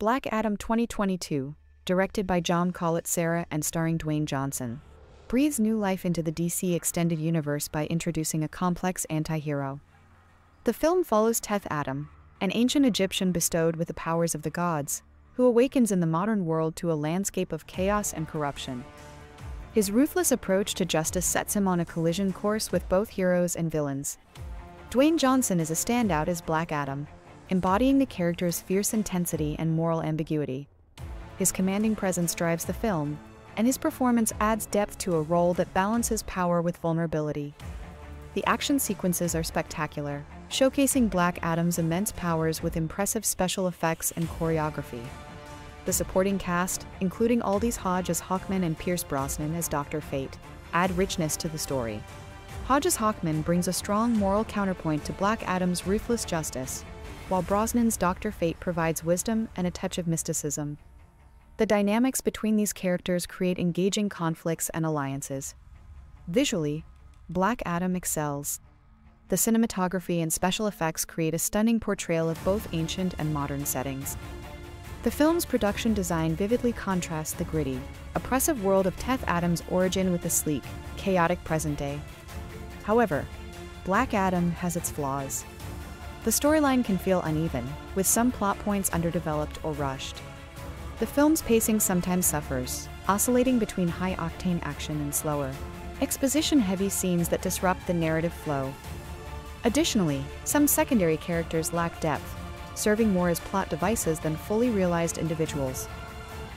Black Adam 2022, directed by Jaume Collet-Serra and starring Dwayne Johnson, breathes new life into the DC Extended Universe by introducing a complex anti-hero. The film follows Teth Adam, an ancient Egyptian bestowed with the powers of the gods, who awakens in the modern world to a landscape of chaos and corruption. His ruthless approach to justice sets him on a collision course with both heroes and villains. Dwayne Johnson is a standout as Black Adam, embodying the character's fierce intensity and moral ambiguity. His commanding presence drives the film, and his performance adds depth to a role that balances power with vulnerability. The action sequences are spectacular, showcasing Black Adam's immense powers with impressive special effects and choreography. The supporting cast, including Aldis Hodge as Hawkman and Pierce Brosnan as Doctor Fate, add richness to the story. Hodge as Hawkman brings a strong moral counterpoint to Black Adam's ruthless justice, while Brosnan's Dr. Fate provides wisdom and a touch of mysticism. The dynamics between these characters create engaging conflicts and alliances. Visually, Black Adam excels. The cinematography and special effects create a stunning portrayal of both ancient and modern settings. The film's production design vividly contrasts the gritty, oppressive world of Teth Adam's origin with the sleek, chaotic present day. However, Black Adam has its flaws. The storyline can feel uneven, with some plot points underdeveloped or rushed. The film's pacing sometimes suffers, oscillating between high-octane action and slower, exposition-heavy scenes that disrupt the narrative flow. Additionally, some secondary characters lack depth, serving more as plot devices than fully realized individuals.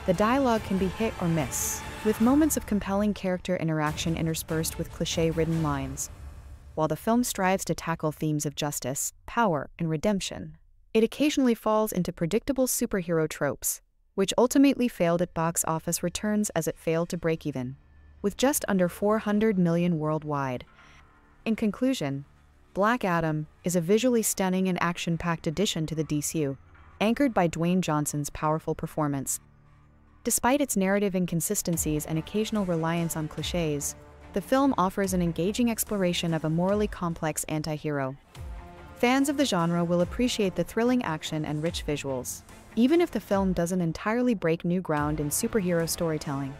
The dialogue can be hit or miss, with moments of compelling character interaction interspersed with cliché-ridden lines. While the film strives to tackle themes of justice, power, and redemption, it occasionally falls into predictable superhero tropes, which ultimately failed at box office returns as it failed to break even, with just under 400 million worldwide. In conclusion, Black Adam is a visually stunning and action-packed addition to the DCU, anchored by Dwayne Johnson's powerful performance. Despite its narrative inconsistencies and occasional reliance on clichés, the film offers an engaging exploration of a morally complex anti-hero. Fans of the genre will appreciate the thrilling action and rich visuals, even if the film doesn't entirely break new ground in superhero storytelling.